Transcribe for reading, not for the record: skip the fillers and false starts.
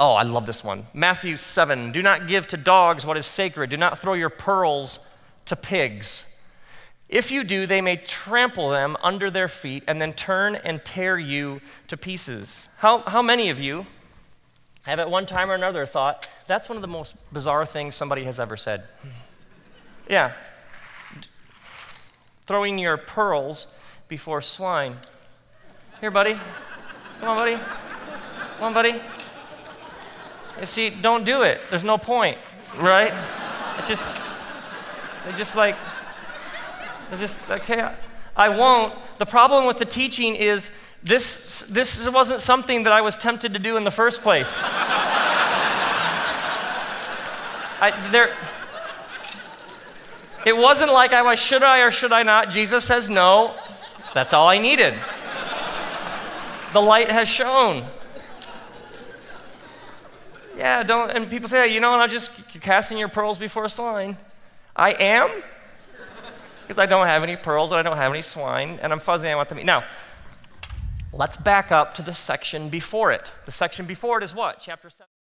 Oh, I love this one. Matthew 7, do not give to dogs what is sacred. Do not throw your pearls to pigs. If you do, they may trample them under their feet and then turn and tear you to pieces. How many of you have at one time or another thought, that's one of the most bizarre things somebody has ever said? Yeah. Throwing your pearls before swine. Here, buddy. Come on, buddy. Come on, buddy. You see, don't do it. There's no point, right? Okay, I won't. The problem with the teaching is this wasn't something that I was tempted to do in the first place. It wasn't like I was, should I or should I not? Jesus says no. That's all I needed. The light has shone. Yeah, don't, and people say, you know what, I'm just casting your pearls before swine. I am? Because I don't have any pearls and I don't have any swine and I'm fuzzy and I want them to eat. Now, let's back up to the section before it. The section before it is what? Chapter 7.